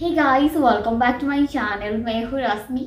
Hey guys, welcome back to my channel. मैं हूँ रश्मि।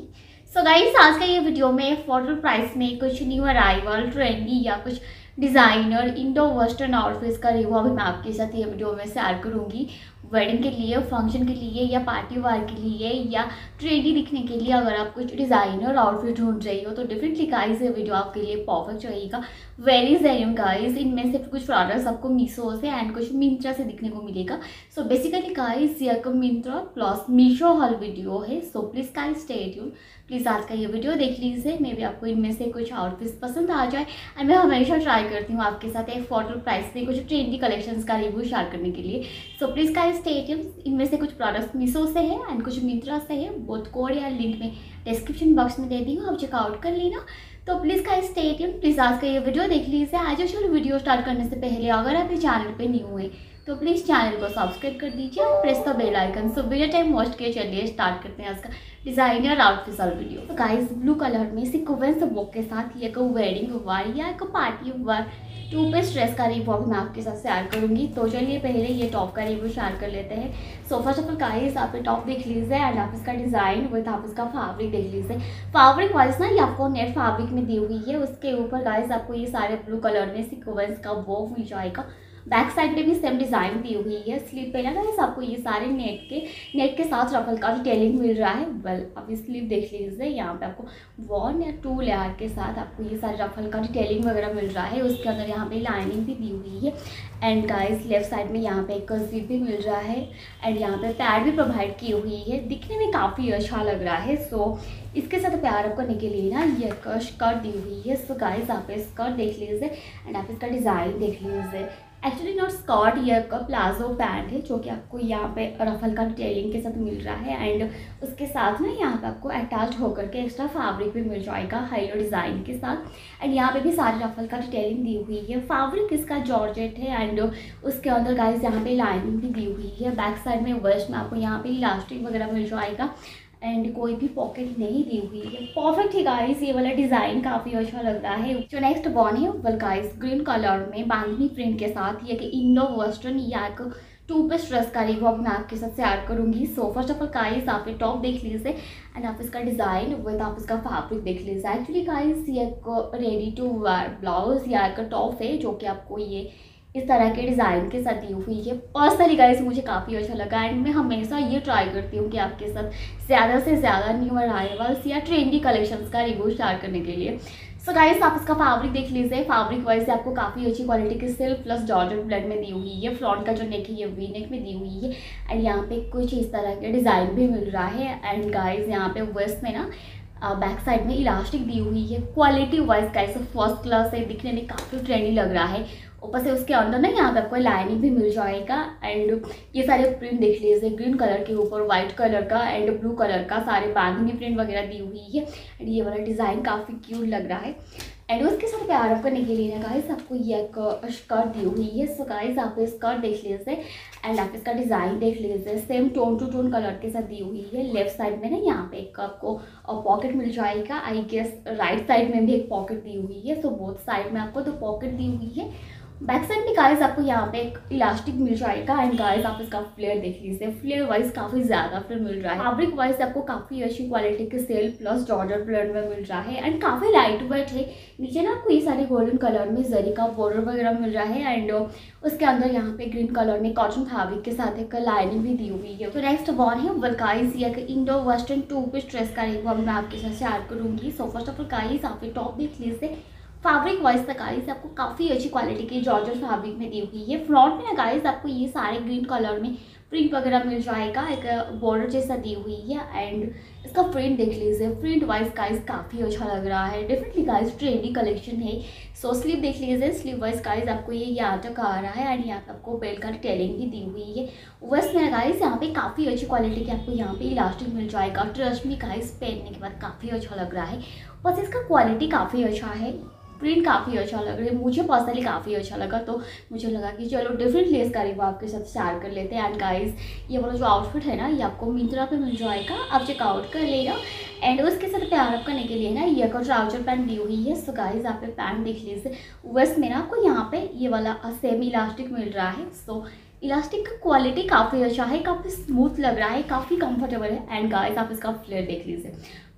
So guys, आज का ये वीडियो में अफोर्डेबल प्राइस में कुछ न्यू अराइवल, ट्रेंडी या कुछ डिज़ाइनर इंडो वेस्टर्न आउटफिट्स का रिव्यू अभी मैं आपके साथ ये वीडियो में शेयर करूँगी। वेडिंग के लिए, फंक्शन के लिए या पार्टी वार के लिए या ट्रेंडी दिखने के लिए अगर आप कुछ डिज़ाइनर आउटफिट ढूंढ रही हो तो डेफिनेटली गाइस ये वीडियो आपके लिए परफेक्ट रहेगा। वेरी जेन्युइन गाइस, इनमें से कुछ प्रोडक्ट्स आपको मीशो से एंड कुछ मिंत्रा से दिखने को मिलेगा। सो बेसिकली गाइस ये आपको Myntra plus Meesho haul video है। So please guys stay tune, please आज का ये वीडियो देख लीजिए। मे भी आपको इनमें से कुछ आउटफिट्स पसंद आ जाए एंड मैं हमेशा ट्राई करती हूँ आपके साथ अफोर्डेबल प्राइस में कुछ ट्रेंडी कलेक्शंस का रिव्यू शेयर करने के लिए। सो प्लीज़ गाइस स्टेडियम्स, इनमें से कुछ प्रोडक्ट्स मीशो से है एंड कुछ मिंत्रा से है। बोथ कोड या लिंक में डिस्क्रिप्शन बॉक्स में दे दी हूँ, आप चेकआउट कर लेना। तो please guys stay tuned, please आज का ये वीडियो देख लीजिए। आज एक्चुअल वीडियो स्टार्ट करने से पहले अगर आप इस चैनल पे न्यू हैं तो प्लीज़ चैनल को सब्सक्राइब कर दीजिए और press the bell icon. So बिना टाइम वेस्ट किए चलिए स्टार्ट करते हैं आज का डिज़ाइनर आउटफिट और वीडियो। तो गाइस ब्लू कलर में सीक्वेंस वर्क के साथ ये को वेडिंग वार या एक party wear two piece dress का रिव्यू मैं आपके साथ शेयर करूंगी। तो चलिए पहले ये टॉप का रिव्यू शेयर कर लेते हैं। So first of all guys आप ये टॉप देख लीजिए एंड आप इसका डिज़ाइन विद आप इसका फैब्रिक देख लीजिए। फैब्रिक वाइज ना ये आपको नेट फैब्रिक में दी हुई है। उसके ऊपर गाइस आपको ये सारे ब्लू कलर में सीक्वेंस का वर्क मिल जाएगा। बैक साइड पे भी सेम डिज़ाइन दी हुई है। स्लीव पे ना गाइस आपको ये सारे नेट के साथ रफल का डिटेलिंग मिल रहा है। वेल आप स्लीव देख लीजिए, यहाँ पे आपको वन या टू लेयर के साथ आपको ये सारे रफल का डिटेलिंग वगैरह मिल रहा है। उसके अंदर यहाँ पे लाइनिंग भी दी हुई है एंड गाइस लेफ्ट साइड में यहाँ पे एक जिप भी मिल रहा है एंड यहाँ पे पैड भी प्रोवाइड की हुई है। दिखने में काफ़ी अच्छा लग रहा है। सो इसके साथ प्यार करने के लिए ना ये स्कर्ट दी हुई है। सो गाइस आप स्कर्ट देख लीजिए एंड आप इसका डिज़ाइन देख लीजिए। एक्चुअली नॉट स्कर्ट, ये आपका प्लाजो पैंट है जो कि आपको यहाँ पे रफल का डिटेलिंग के साथ मिल रहा है एंड उसके साथ ना यहाँ पे आपको अटैच होकर के एक्स्ट्रा फैब्रिक भी मिल जाएगा हाईलो डिज़ाइन के साथ एंड यहाँ पे भी सारे रफल का डिटेलिंग दी हुई है। फैब्रिक इसका जॉर्जेट है एंड उसके अंदर गाइस यहाँ पे लाइनिंग भी दी हुई है। बैक साइड में वेस्ट में आपको यहाँ पे इलास्टिक वगैरह मिल जाएगा एंड कोई भी पॉकेट नहीं दी हुई है। परफेक्ट है गाइस, ये वाला डिज़ाइन काफ़ी अच्छा लग रहा है। जो नेक्स्ट वन है वो गाइस ग्रीन कलर में बांधनी प्रिंट के साथ ये कि इंडो वेस्टर्न या एक टू पीस ड्रेस का रिव्यू मैं आपके साथ शेयर करूँगी। So first of all guys आप ये टॉप देख लीजिए एंड आप इसका डिज़ाइन विद आप इसका फैब्रिक देख लीजिए। एक्चुअली गाइस ये एक रेडी टू वेयर ब्लाउज या एक टॉप है जो कि आपको ये इस तरह के डिज़ाइन के साथ दी हुई है। पर्सनली गाइस मुझे काफ़ी अच्छा लगा एंड मैं हमेशा ये ट्राई करती हूँ कि आपके साथ ज़्यादा से ज़्यादा न्यू अराइवल्स या ट्रेंडी कलेक्शंस का रिव्यू शेयर करने के लिए। सो गाइस आप इसका फैब्रिक देख लीजिए। फैब्रिक वाइज आपको काफ़ी अच्छी क्वालिटी की सिल्क प्लस जॉर्जेट ब्लेड में दी हुई है। फ्रंट का जो नेक है ये वी नेक में दी हुई है एंड यहाँ पे कुछ इस तरह के डिज़ाइन भी मिल रहा है एंड गाइस यहाँ पे वेस्ट में ना बैक साइड में इलास्टिक दी हुई है। Quality wise guys first class है, दिखने में काफ़ी ट्रेंडी लग रहा है। ऊपर से उसके अंदर ना यहाँ पे आपको लाइनिंग भी मिल जाएगा एंड ये सारे प्रिंट देख लीजिए। ग्रीन कलर के ऊपर वाइट कलर का एंड ब्लू कलर का सारे बांधनी प्रिंट वगैरह दी हुई है एंड ये वाला डिज़ाइन काफ़ी क्यूट लग रहा है एंड उसके साथ प्यार करने के लिए ना गाइस आपको ये एक स्कर्ट दी हुई है। सो गाइस आप स्कर्ट देख लीजिए एंड आप इसका डिज़ाइन देख लीजिए। Same tone two tone colour के साथ दी हुई है। लेफ्ट साइड में ना यहाँ पे एक आपको पॉकेट मिल जाएगा। आई गेस राइट साइड में भी एक पॉकेट दी हुई है। सो बोथ साइड में आपको तो पॉकेट दी हुई है। बैक साइड में गाइस आपको यहाँ पे एक इलास्टिक मिल जाएगा एंड गाइस आप इसका फ्लेयर देख लीजिए। फ्लेयर वाइज काफ़ी ज़्यादा फ्लेयर मिल रहा है। फैब्रिक वाइज आपको काफ़ी अच्छी क्वालिटी के सेल प्लस जॉर्जेट ब्लेड में मिल रहा है एंड काफ़ी लाइट वेट है। नीचे ना आपको ये सारे गोल्डन कलर में जरी का बॉर्डर वगैरह मिल रहा है एंड उसके अंदर यहाँ पे ग्रीन कलर में कॉटन फैब्रिक के साथ एक लाइनिंग भी दी हुई है। तो नेक्स्ट वन है गाइस ये Indo western two piece dress का रिव्यू मैं आपके साथ शेयर करूँगी। So first of all guys आप ये टॉप देख लीजिए। फैब्रिक वाइज तक गाइस आपको काफ़ी अच्छी क्वालिटी की जॉर्जेट फैब्रिक में दी हुई है। फ्रंट में गाइस आपको ये सारे ग्रीन कलर में प्रिंट वगैरह मिल जाएगा। एक बॉर्डर जैसा दी हुई है एंड इसका प्रिंट देख लीजिए। प्रिंट वाइज गाइस काफ़ी अच्छा लग रहा है। डेफिनेटली गाइस ट्रेंडी कलेक्शन है। सो स्लीव देख लीजिए। स्लीव वाइज गाइस आपको ये यहाँ तक आ रहा है एंड यहाँ पे आपको बेल का डिटेलिंग भी दी हुई है। वेस्ट में गाइस यहाँ पे काफ़ी अच्छी क्वालिटी के आपको यहाँ पे इलास्टिक मिल जाएगा। ट्रस्ट मी गाइस पहनने के बाद काफ़ी अच्छा लग रहा है। बस इसका क्वालिटी काफ़ी अच्छा है, प्रिंट काफ़ी अच्छा लग रहा है। मुझे पर्सनली काफ़ी अच्छा लगा तो मुझे लगा कि चलो डिफरेंट लेस का रिव्यू आपके साथ शेयर कर लेते हैं। एंड गाइस ये वाला जो आउटफिट है ना ये आपको मिंत्रा पे मिल जाएगा, आप चेकआउट कर लेना। एंड उसके साथ प्यारअप करने के लिए ना ये एक ट्राउजर पैंट दी हुई है। सो गाइस आप पैंट देख लीजिए। वेस्ट में ना आपको यहाँ पे ये वाला सेम इलास्टिक मिल रहा है। सो इलास्टिक का क्वालिटी काफ़ी अच्छा है, काफ़ी स्मूथ लग रहा है, काफ़ी कंफर्टेबल है। एंड गाइस आप इसका फ्लेयर देख लीजिए,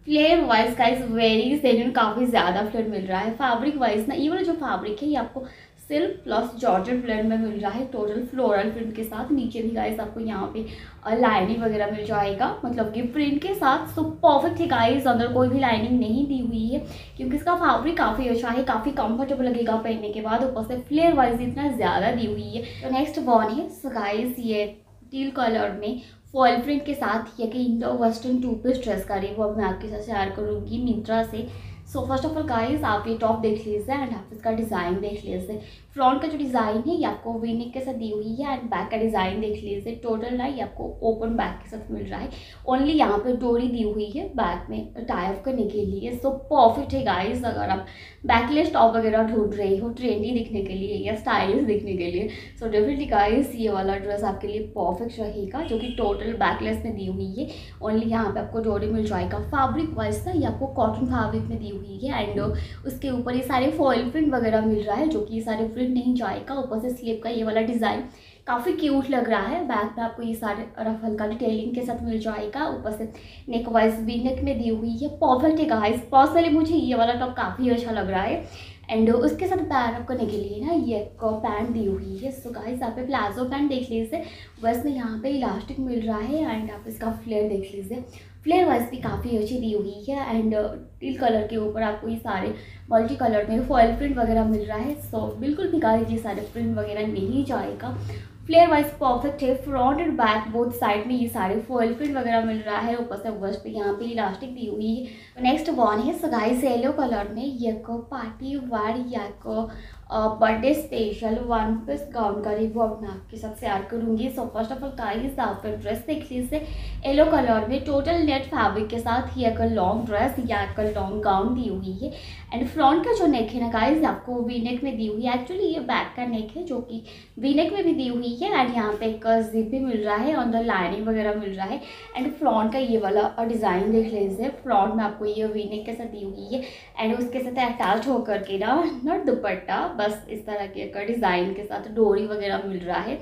flare wise guys very genuine, काफ़ी ज़्यादा फ्लेयर मिल रहा है। फैब्रिक वाइज ना ये वाला जो फैब्रिक है ये आपको सिल्क प्लस जॉर्जेट फ्लेयर में मिल रहा है, टोटल फ्लोरल प्रिंट के साथ। नीचे भी गाइस आपको यहाँ पे लाइनिंग वगैरह मिल जाएगा, मतलब कि प्रिंट के साथ। सो परफेक्ट है गाइस, अंदर कोई भी लाइनिंग नहीं दी हुई है, क्योंकि इसका फैब्रिक काफ़ी अच्छा है, काफ़ी कंफर्टेबल लगेगा पहनने के बाद। ऊपर से फ्लेयर वाइज इतना ज़्यादा दी हुई है। तो नेक्स्ट वन है सो गाइस ये टील कलर में फॉल प्रिंट के साथ, यह कि Indo western two piece dress का रही, वो मैं आपके साथ शेयर करूँगी मिंत्रा से। So first of all guys आप ये टॉप देख लीजिए एंड आप इसका डिज़ाइन देख लीजिए। फ्रंट का जो डिज़ाइन है ये आपको वीनिक के साथ दी हुई है एंड बैक का डिज़ाइन देख लीजिए। टोटल ना ये आपको ओपन बैक के साथ मिल रहा है, ओनली यहाँ पे डोरी दी हुई है बैक में टाई ऑफ करने के लिए। सो परफेक्ट है गाइस अगर आप बैकलेस टॉप वगैरह ढूंढ रहे हो ट्रेंडी दिखने के लिए या स्टाइलिश दिखने के लिए। सो डेफिनेटली गाइस ये वाला ड्रेस आपके लिए परफेक्ट रहेगा, जो कि टोटल बैकलेस में दी हुई है, ओनली यहाँ पर आपको डोरी मिल जाएगा। फैब्रिक वाइज ना ये आपको कॉटन फैब्रिक में दी हुई है एंड उसके ऊपर ये सारे फॉइल प्रिंट वगैरह मिल रहा है, जो कि ये सारे प्रिंट नहीं जाएगा। ऊपर से स्लीव का ये वाला डिज़ाइन काफ़ी क्यूट लग रहा है। बैक में आपको ये सारे रफ हल्का डिटेलिंग के साथ मिल जाएगा। ऊपर से नेक वाइज भी नेक में दी हुई है, परफेक्ट है गाइस। पर्सनली मुझे ये वाला टॉप काफ़ी अच्छा लग रहा है एंड उसके साथ पैरअप करने के लिए ना ये पैंट दी हुई है। सो गाइस आप प्लाजो पैंट देख लीजिए, बस में यहाँ पे इलास्टिक मिल रहा है एंड आप इसका फ्लेयर देख लीजिए। फ्लेयर वाइज भी काफ़ी अच्छी दी हुई है एंड टील कलर के ऊपर आपको ये सारे मल्टी कलर में फॉइल प्रिंट वगैरह मिल रहा है। सो बिल्कुल भी गाइस ये सारे प्रिंट वगैरह नहीं जाएगा, फ्लेयर वाइज परफेक्ट है। Front and back both side में ये सारे फॉइल प्रिंट वगैरह मिल रहा है, ऊपर से वेस्ट पे यहाँ पे इलास्टिक दी हुई है। नेक्स्ट वन है सो गाइस येलो कलर में ये को पार्टी वार या को birthday special one piece gown का रिव्यू अब मैं आपके साथ शेयर करूँगी। So first of all guys आप ड्रेस देख लीजिए येलो कलर में, टोटल नेट फैब्रिक के साथ ये एक लॉन्ग ड्रेस या एक लॉन्ग गाउन दी हुई है। एंड फ्रंट का जो नेक है ना गाइस आपको वी नेक में दी हुई है, एक्चुअली ये बैक का नेक है जो कि वी नेक में भी दी हुई है एंड यहाँ पे एक जिप भी मिल रहा है, अंदर लाइनिंग वगैरह मिल रहा है। एंड फ्रंट का ये वाला डिज़ाइन देख लीजिए, फ्रंट में आपको ये वी नेक के साथ दी हुई है एंड उसके साथ अटैच होकर के ना दुपट्टा बस इस तरह के एक डिज़ाइन के साथ डोरी वगैरह मिल रहा है,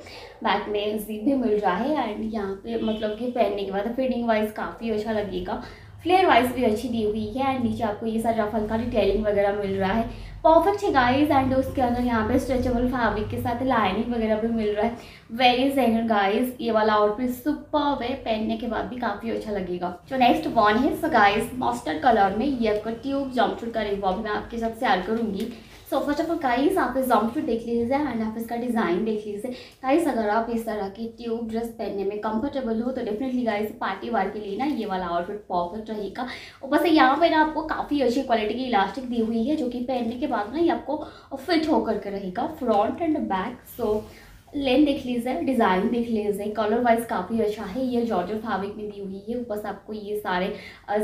बैक में जीप भी मिल रहा है। एंड यहाँ पे मतलब कि पहनने के बाद फिटिंग वाइज काफ़ी अच्छा लगेगा, फ्लेयर वाइज भी अच्छी दी हुई है एंड नीचे आपको ये सारा रफल का डिटेलिंग वगैरह मिल रहा है, परफेक्ट है गाइस। एंड उसके अंदर यहाँ पे स्ट्रेचेबल फैब्रिक के साथ लाइनिंग वगैरह भी मिल रहा है, वेरी जेन्युइन गाइस। ये वाला आउटफिट सुपर्ब है, पहनने के बाद भी काफ़ी अच्छा लगेगा। जो नेक्स्ट वन है सो गाइस मस्टर्ड कलर में ये आपको ट्यूब जंपसूट का रिव्यू मैं आपके साथ शेयर करूँगी। So first of all guys आप इस जंपसूट देख लीजिए एंड आप इसका डिज़ाइन देख लीजिए। गाइस अगर आप इस तरह की ट्यूब ड्रेस पहनने में कंफर्टेबल हो तो डेफिनेटली गाइस पार्टी वार के लिए ना ये वाला आउटफिट परफेक्ट रहेगा। ऊपर से यहाँ पे ना आपको काफ़ी अच्छी क्वालिटी की इलास्टिक दी हुई है, जो कि पहनने के बाद ना ये आपको फिट होकर के रहेगा front and back. So length देख लीजिए, डिज़ाइन देख लीजिए, कलर वाइज काफ़ी अच्छा है। ये जॉर्जेट फैब्रिक में दी हुई है, ऊपर से आपको ये सारे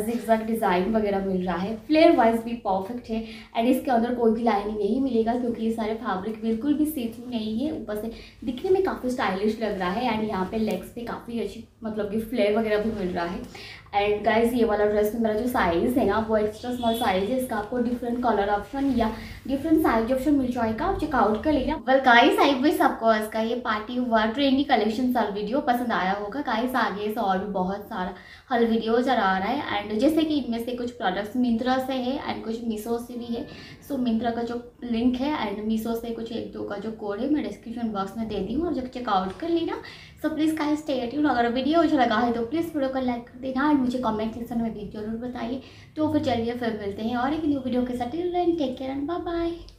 जिगजैग डिज़ाइन वगैरह मिल रहा है। फ्लेयर वाइज भी परफेक्ट है एंड इसके अंदर कोई भी लाइनिंग नहीं मिलेगा, क्योंकि ये सारे फैब्रिक बिल्कुल भी सी थ्रू नहीं है। ऊपर से दिखने में काफ़ी स्टाइलिश लग रहा है एंड यहाँ पे लेग्स पे काफ़ी अच्छी मतलब कि फ्लेयर वगैरह भी मिल रहा है। एंड गाइस ये वाला ड्रेस में मेरा जो साइज़ है ना वो एक्स्ट्रा स्मॉल साइज़ है, इसका आपको डिफरेंट कलर ऑप्शन या डिफरेंट साइज ऑप्शन मिल जाएगा, आप चेकआउट कर लेना। वेल गाइस आई विश आपको इसका ये पार्टी वार ट्रेंडी कलेक्शन सारा वीडियो पसंद आया होगा। गाइस आगे से और भी बहुत सारा हल वीडियोज आ रहा है एंड जैसे कि इनमें से कुछ प्रोडक्ट्स मिंत्रा से है एंड कुछ मीशो से भी है। सो मिंत्रा का जो लिंक है एंड मीशो से कुछ एक दो का जो कोड है मैं डिस्क्रिप्शन बॉक्स में दे दी हूँ, आप जब चेकआउट कर लेना। So please guys stay tuned, अगर वीडियो अच्छा लगा है तो प्लीज़ वीडियो को लाइक कर देना एंड मुझे कमेंट सेक्शन में भी जरूर बताइए। तो फिर चलिए फिर मिलते हैं और एक न्यू वीडियो के साथ। Till then take care and bye bye.